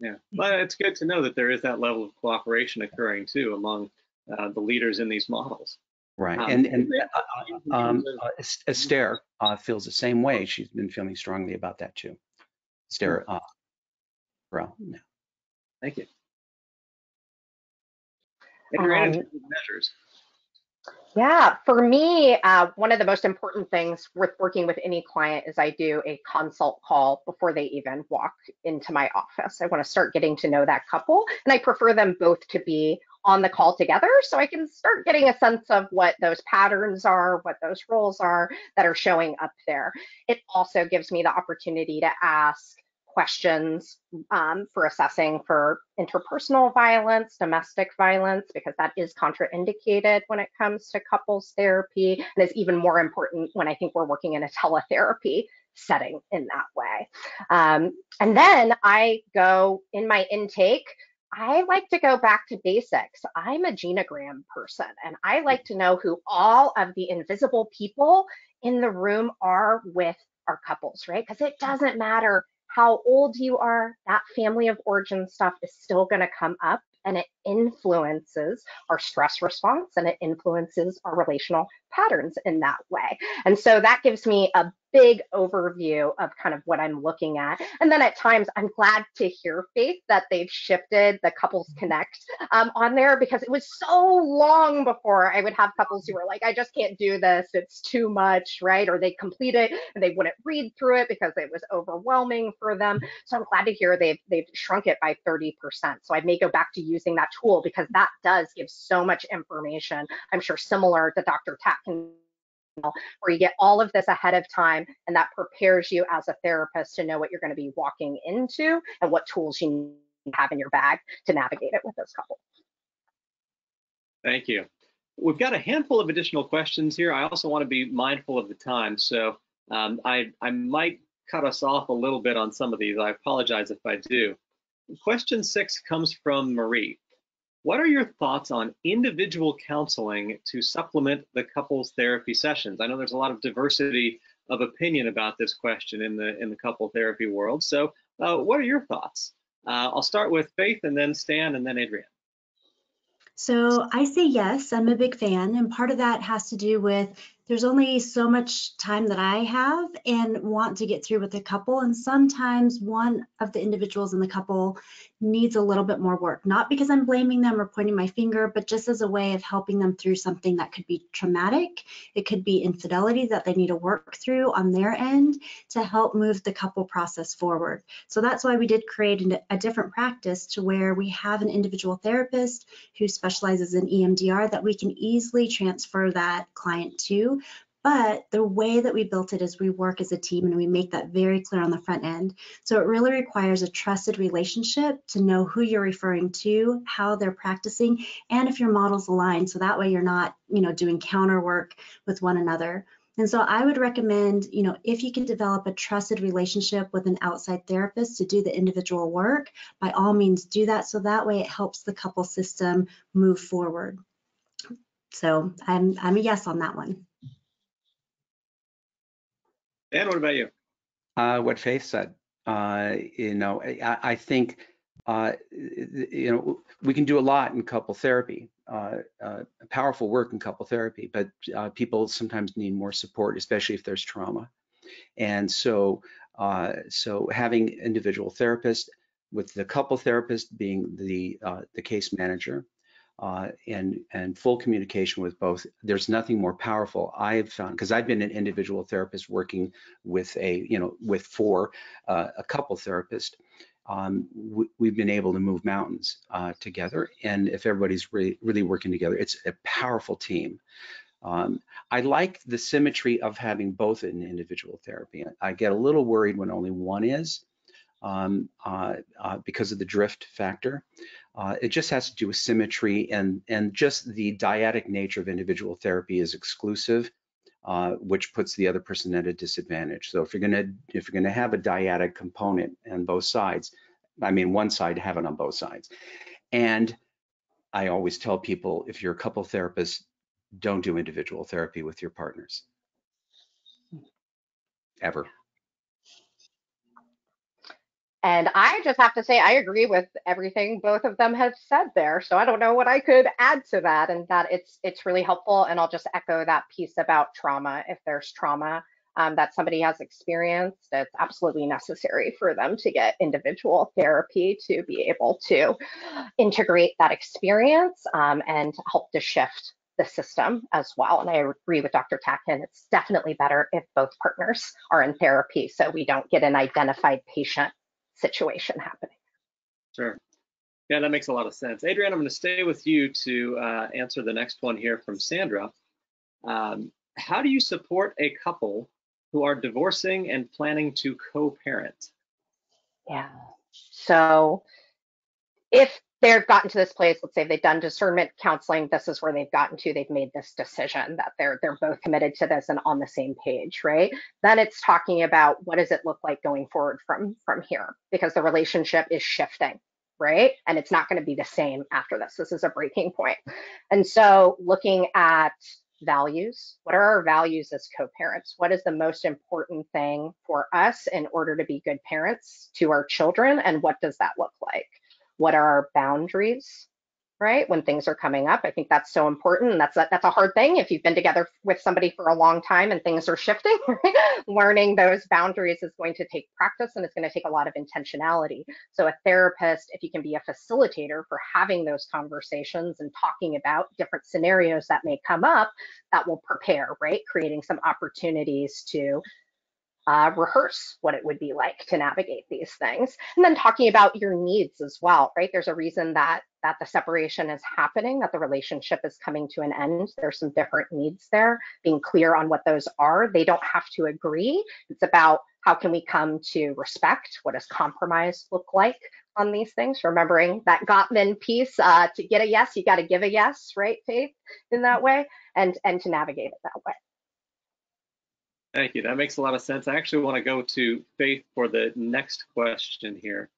Yeah, but it's good to know that there is that level of cooperation occurring too among Uh, the leaders in these models. Right, um, and, and uh, um, uh, Esther uh, feels the same way. She's been feeling strongly about that too. Esther, uh, well, yeah. Thank you. Interactive um, measures. Yeah, for me, uh, one of the most important things with working with any client is I do a consult call before they even walk into my office. I want to start getting to know that couple, and I prefer them both to be on the call together, so I can start getting a sense of what those patterns are, what those roles are that are showing up there. It also gives me the opportunity to ask questions um, for assessing for interpersonal violence, domestic violence, because that is contraindicated when it comes to couples therapy, and is even more important when I think we're working in a teletherapy setting in that way. Um, and then I go in my intake, I like to go back to basics. I'm a genogram person, and I like to know who all of the invisible people in the room are with our couples, right? Because it doesn't matter how old you are, that family of origin stuff is still going to come up, and it influences our stress response, and it influences our relational patterns in that way. And so that gives me a big overview of kind of what I'm looking at. And then at times, I'm glad to hear, Faith, that they've shifted the Couples Connect um, on there, because it was so long before I would have couples who were like, I just can't do this, it's too much, right? Or they complete it and they wouldn't read through it because it was overwhelming for them. So I'm glad to hear they've, they've shrunk it by thirty percent. So I may go back to using that tool, because that does give so much information. I'm sure similar to Doctor Tatkin, where you get all of this ahead of time, and that prepares you as a therapist to know what you're going to be walking into and what tools you have in your bag to navigate it with those couples. Thank you. We've got a handful of additional questions here. I also want to be mindful of the time, so um, I, I might cut us off a little bit on some of these. I apologize if I do. Question six comes from Marie. What are your thoughts on individual counseling to supplement the couples therapy sessions? I know there's a lot of diversity of opinion about this question in the in the couple therapy world. So uh, what are your thoughts? Uh, I'll start with Faith, and then Stan, and then Adrienne. So I say yes, I'm a big fan. And part of that has to do with there's only so much time that I have and want to get through with the couple. And sometimes one of the individuals in the couple needs a little bit more work, not because I'm blaming them or pointing my finger, but just as a way of helping them through something that could be traumatic. It could be infidelity that they need to work through on their end to help move the couple process forward. So that's why we did create a different practice to where we have an individual therapist who specializes in E M D R that we can easily transfer that client to. But the way that we built it is we work as a team, and we make that very clear on the front end. So it really requires a trusted relationship to know who you're referring to, how they're practicing, and if your models align. So that way you're not, you know, doing counter work with one another. And so I would recommend, you know, if you can develop a trusted relationship with an outside therapist to do the individual work, by all means do that. So that way it helps the couple system move forward. So I'm, I'm a yes on that one. Dan, what about you? Uh, what Faith said, uh, you know, I, I think, uh, you know, we can do a lot in couple therapy, uh, uh, powerful work in couple therapy, but uh, people sometimes need more support, especially if there's trauma. And so, uh, so having individual therapists, with the couple therapist being the uh, the case manager, Uh, and and full communication with both. There's nothing more powerful I have found, because I've been an individual therapist working with a you know with four uh, a couple therapist. Um, we, we've been able to move mountains uh, together, and if everybody's re really working together, it's a powerful team. Um, I like the symmetry of having both in individual therapy. I get a little worried when only one is, um, uh, uh, because of the drift factor. Uh, it just has to do with symmetry, and and just the dyadic nature of individual therapy is exclusive, uh, which puts the other person at a disadvantage. So if you're gonna if you're gonna have a dyadic component on both sides, I mean one side, have it on both sides. And I always tell people, if you're a couple therapist, don't do individual therapy with your partners, ever. And I just have to say, I agree with everything both of them have said there. So I don't know what I could add to that, and that it's it's really helpful. And I'll just echo that piece about trauma. If there's trauma um, that somebody has experienced, it's absolutely necessary for them to get individual therapy to be able to integrate that experience um, and help to shift the system as well. And I agree with Doctor Tatkin, it's definitely better if both partners are in therapy, so we don't get an identified patient situation happening. Sure. Yeah, that makes a lot of sense. Adrienne, I'm going to stay with you to uh, answer the next one here from Sandra. Um, how do you support a couple who are divorcing and planning to co-parent? Yeah, so if they've gotten to this place, let's say they've done discernment counseling, this is where they've gotten to, they've made this decision that they're they're both committed to this and on the same page, right? Then it's talking about what does it look like going forward from, from here, because the relationship is shifting, right? And it's not going to be the same after this. This is a breaking point. And so looking at values, what are our values as co-parents? What is the most important thing for us in order to be good parents to our children? And what does that look like? What are our boundaries, right? When things are coming up, I think that's so important. And that's a, that's a hard thing if you've been together with somebody for a long time and things are shifting. Learning those boundaries is going to take practice and it's going to take a lot of intentionality. So a therapist, if you can be a facilitator for having those conversations and talking about different scenarios that may come up, that will prepare, right? Creating some opportunities to Uh, rehearse what it would be like to navigate these things. And then talking about your needs as well, right? There's a reason that that the separation is happening, that the relationship is coming to an end. There's some different needs there, being clear on what those are. They don't have to agree. It's about how can we come to respect? What does compromise look like on these things? Remembering that Gottman piece, uh, to get a yes, you got to give a yes, right, Faith, in that way, and, and to navigate it that way. Thank you. That makes a lot of sense. I actually want to go to Faith for the next question here.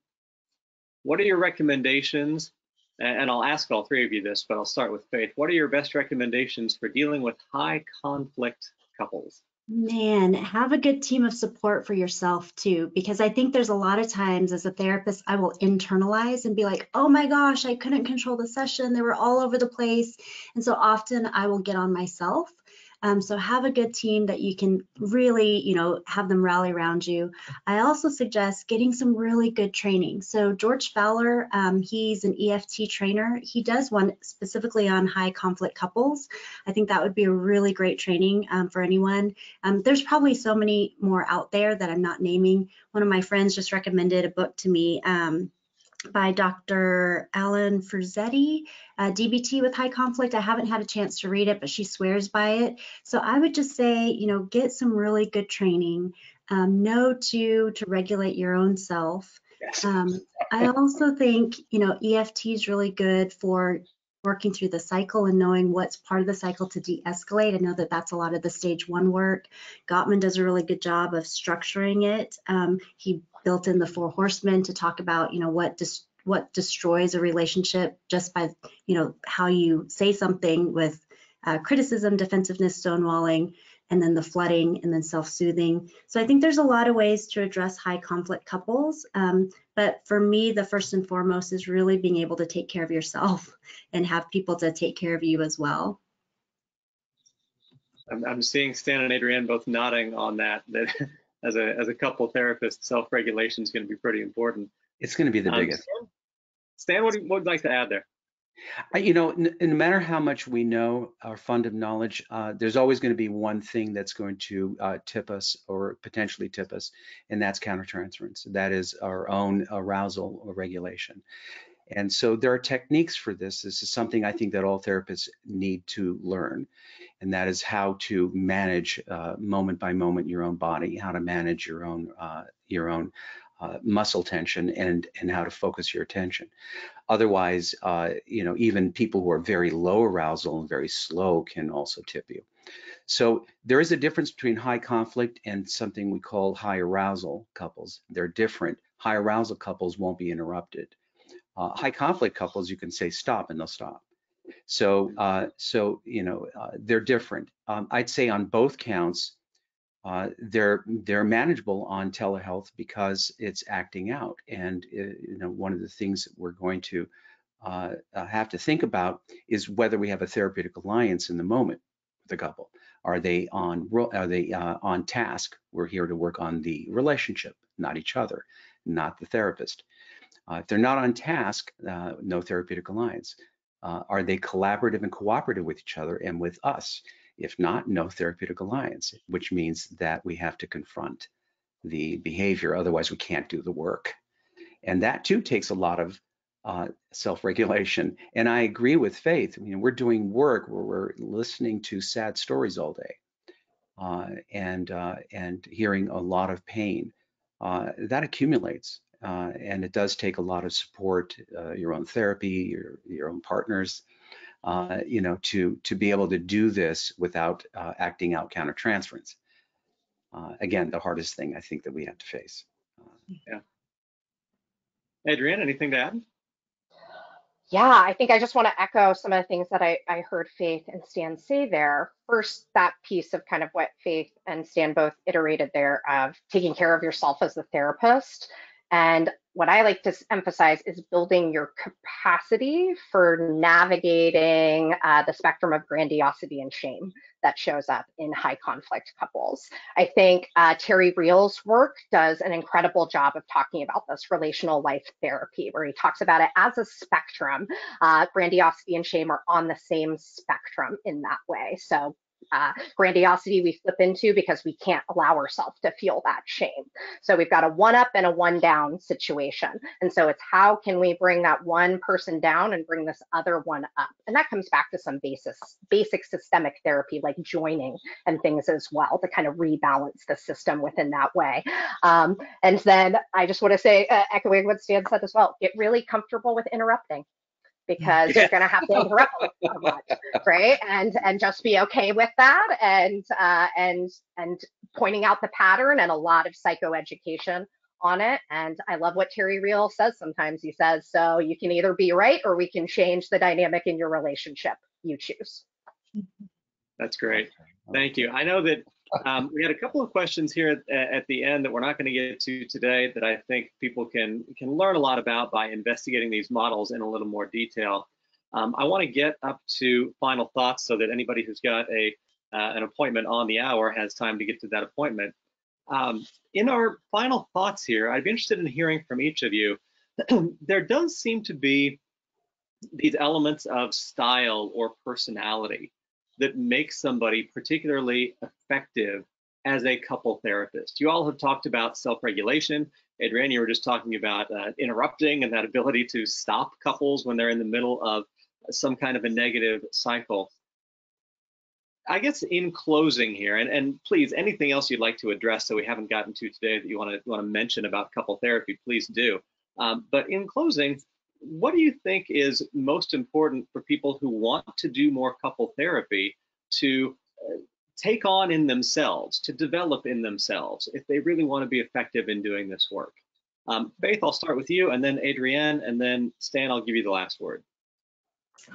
What are your recommendations? And I'll ask all three of you this, but I'll start with Faith. What are your best recommendations for dealing with high conflict couples? Man, have a good team of support for yourself too, because I think there's a lot of times as a therapist, I will internalize and be like, oh my gosh, I couldn't control the session. They were all over the place. And so often I will get on myself. Um, so have a good team that you can really, you know, have them rally around you. I also suggest getting some really good training. So George Fowler, um, he's an E F T trainer. He does one specifically on high conflict couples. I think that would be a really great training um, for anyone. Um, there's probably so many more out there that I'm not naming. One of my friends just recommended a book to me um, by Doctor Alan Fruzzetti, uh, D B T with high conflict. I haven't had a chance to read it, but she swears by it. So I would just say, you know, get some really good training. Um, know to, to regulate your own self. Yes. Um, I also think, you know, E F T is really good for working through the cycle and knowing what's part of the cycle to de-escalate. I know that that's a lot of the stage one work. Gottman does a really good job of structuring it. Um, he built in the four horsemen to talk about, you know, what dis what destroys a relationship just by, you know, how you say something with uh, criticism, defensiveness, stonewalling, and then the flooding, and then self-soothing. So I think there's a lot of ways to address high conflict couples. Um, but for me, the first and foremost is really being able to take care of yourself and have people to take care of you as well. I'm, I'm seeing Stan and Adrienne both nodding on that, that as a, as a couple therapist, self-regulation is going to be pretty important. It's going to be the um, biggest. Stan, Stan what, do you, what would you like to add there? I, you know, n no matter how much we know our fund of knowledge, uh, there's always going to be one thing that's going to uh, tip us or potentially tip us, and that's countertransference. That is our own arousal or regulation. And so there are techniques for this. This is something I think that all therapists need to learn, and that is how to manage uh, moment by moment your own body, how to manage your own uh, your own uh, muscle tension, and and how to focus your attention. Otherwise, uh, you know, even people who are very low arousal and very slow can also tip you. So there is a difference between high conflict and something we call high arousal couples. They're different. High arousal couples won't be interrupted. Uh, high conflict couples, you can say stop and they'll stop. So, uh, so you know, uh, they're different. Um, I'd say on both counts, uh, they're they're manageable on telehealth because it's acting out. And uh, you know, one of the things that we're going to uh, have to think about is whether we have a therapeutic alliance in the moment with the couple. Are they on are they uh, on task? We're here to work on the relationship, not each other, not the therapist. Uh, if they're not on task, uh, no therapeutic alliance. Uh, are they collaborative and cooperative with each other and with us? If not, no therapeutic alliance, which means that we have to confront the behavior. Otherwise, we can't do the work. And that, too, takes a lot of uh, self-regulation. And I agree with Faith. I mean, we're doing work where we're listening to sad stories all day uh, and uh, and hearing a lot of pain. Uh, that accumulates, uh, and it does take a lot of support, uh, your own therapy, your your own partners, uh, you know, to to be able to do this without uh, acting out countertransference. Uh, again, the hardest thing I think that we have to face. Uh, yeah. Adrienne, anything to add? Yeah, I think I just want to echo some of the things that I, I heard Faith and Stan say there. First, that piece of kind of what Faith and Stan both iterated there of taking care of yourself as the therapist. And what I like to emphasize is building your capacity for navigating uh, the spectrum of grandiosity and shame that shows up in high conflict couples. I think uh, Terry Reale's work does an incredible job of talking about this relational life therapy, where he talks about it as a spectrum. Uh, grandiosity and shame are on the same spectrum in that way. So Uh, grandiosity we flip into because we can't allow ourselves to feel that shame. So we've got a one up and a one down situation. And so it's how can we bring that one person down and bring this other one up? And that comes back to some basis, basic systemic therapy like joining and things as well to kind of rebalance the system within that way. Um, and then I just want to say, uh, echoing what Stan said as well, get really comfortable with interrupting, because you're going to have to interrupt so much, right? And and just be okay with that, and uh, and and pointing out the pattern and a lot of psychoeducation on it. And I love what Terry Real says sometimes. He says, so you can either be right or we can change the dynamic in your relationship. You choose. That's great. Thank you. I know that um, we had a couple of questions here at, at the end that we're not going to get to today that I think people can can learn a lot about by investigating these models in a little more detail. Um, I want to get up to final thoughts so that anybody who's got a uh, an appointment on the hour has time to get to that appointment. Um, in our final thoughts here, I'd be interested in hearing from each of you. There does seem to be these elements of style or personality that makes somebody particularly effective as a couple therapist. You all have talked about self-regulation. Adrienne, you were just talking about uh, interrupting and that ability to stop couples when they're in the middle of some kind of a negative cycle. I guess in closing here, and, and please, anything else you'd like to address that we haven't gotten to today that you want to want to mention about couple therapy, please do. Um, but in closing, what do you think is most important for people who want to do more couple therapy to take on in themselves, to develop in themselves, if they really want to be effective in doing this work? Um, Faith, I'll start with you, and then Adrienne, and then Stan, I'll give you the last word.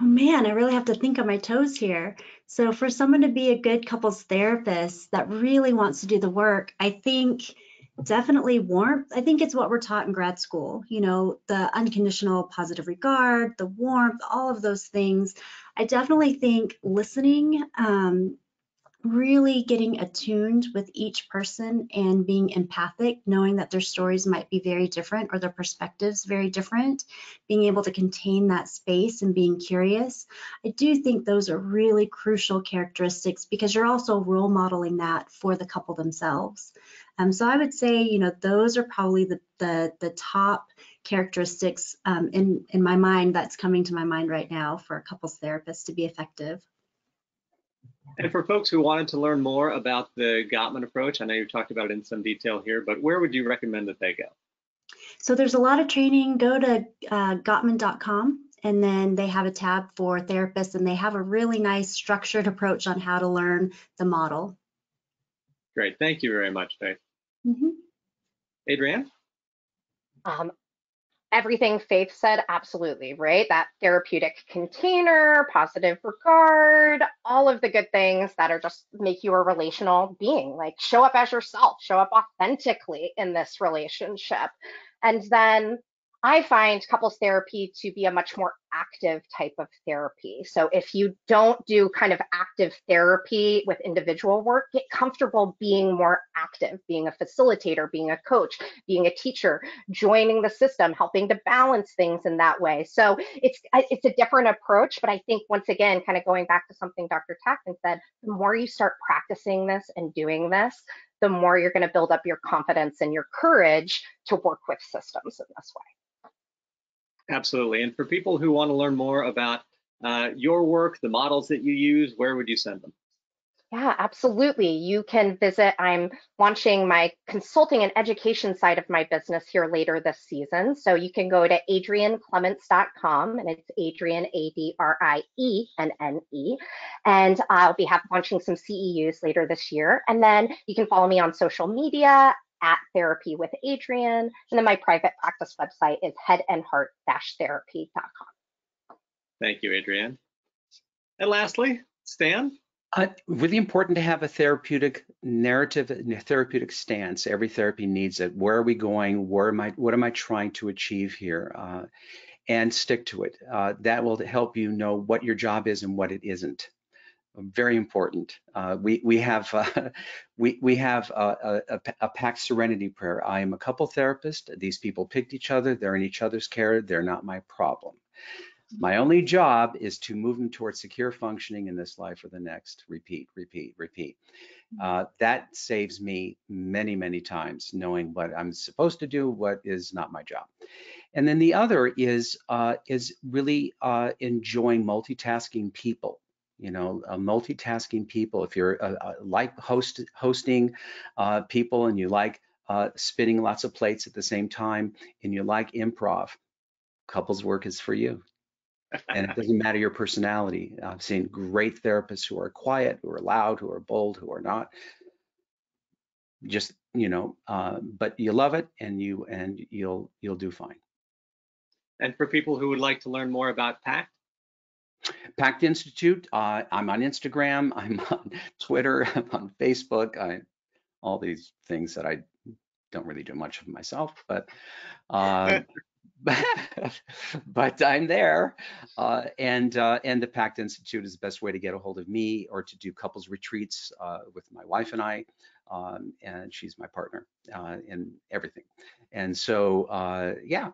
Oh man, I really have to think on my toes here. So for someone to be a good couples therapist that really wants to do the work, I think definitely warmth. I think it's what we're taught in grad school, you know, the unconditional positive regard, the warmth, all of those things. I definitely think listening, um, really getting attuned with each person and being empathic, knowing that their stories might be very different or their perspectives very different, being able to contain that space and being curious. I do think those are really crucial characteristics because you're also role modeling that for the couple themselves. Um, so I would say, you know, those are probably the the, the top characteristics um, in, in my mind that's coming to my mind right now for a couples therapist to be effective. And for folks who wanted to learn more about the Gottman approach, I know you talked about it in some detail here, but where would you recommend that they go? So there's a lot of training. Go to uh, Gottman dot com. And then they have a tab for therapists, and they have a really nice structured approach on how to learn the model. Great. Thank you very much, Faith. Mm-hmm. Adrienne? Um, everything Faith said, absolutely, right? That therapeutic container, positive regard, all of the good things that are just make you a relational being, like show up as yourself, show up authentically in this relationship. And then I find couples therapy to be a much more active type of therapy. So if you don't do kind of active therapy with individual work, get comfortable being more active, being a facilitator, being a coach, being a teacher, joining the system, helping to balance things in that way. So it's it's a different approach, but I think once again, kind of going back to something Doctor Tatkin said, the more you start practicing this and doing this, the more you're going to build up your confidence and your courage to work with systems in this way. Absolutely. And for people who want to learn more about uh, your work, the models that you use, where would you send them? Yeah, absolutely. You can visit, I'm launching my consulting and education side of my business here later this season. So you can go to adrienne clements dot com, and it's Adrienne, A D R I E N N E. And I'll be launching some C E Us later this year. And then you can follow me on social media at Therapy with Adrienne. And then my private practice website is head and heart dash therapy dot com. Thank you, Adrienne. And lastly, Stan? Uh, really important to have a therapeutic narrative, a therapeutic stance. Every therapy needs it. Where are we going? Where am I? What am I trying to achieve here? Uh, and stick to it. Uh, that will help you know what your job is and what it isn't. Very important. Uh, we we have uh, we we have a, a, a PACT Serenity prayer. I am a couple therapist. These people picked each other. They're in each other's care. They're not my problem. My only job is to move them towards secure functioning in this life or the next. Repeat, repeat, repeat. Uh, that saves me many, many times, knowing what I'm supposed to do, what is not my job. And then the other is uh, is really uh, enjoying multitasking people. You know, uh, multitasking people. If you're uh, uh, like host hosting uh, people, and you like uh, spinning lots of plates at the same time, and you like improv, couples work is for you. And it doesn't matter your personality. I've seen great therapists who are quiet, who are loud, who are bold, who are not. Just, you know, uh, but you love it, and you and you'll you'll do fine. And for people who would like to learn more about PACT, PACT Institute. Uh, I'm on Instagram. I'm on Twitter. I'm on Facebook. I all these things that I don't really do much of myself, but. Uh, but I'm there, uh, and uh, and the PACT Institute is the best way to get a hold of me or to do couples retreats uh, with my wife and I, um, and she's my partner uh, in everything. And so, uh, yeah,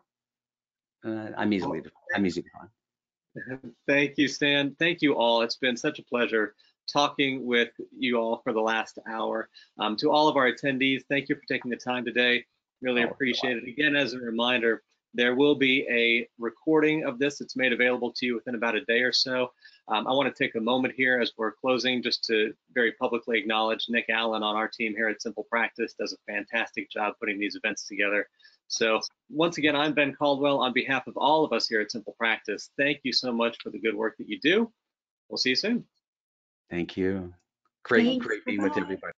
uh, I'm easily I'm easy to find. Thank you, Stan. Thank you all. It's been such a pleasure talking with you all for the last hour. Um, to all of our attendees, thank you for taking the time today. Really oh, appreciate it. Again, as a reminder, there will be a recording of this that's made available to you within about a day or so. Um, I want to take a moment here as we're closing just to very publicly acknowledge Nick Allen on our team here at Simple Practice. Does a fantastic job putting these events together. So once again, I'm Ben Caldwell. On behalf of all of us here at Simple Practice, thank you so much for the good work that you do. We'll see you soon. Thank you. Great, Thanks. Great being with everybody.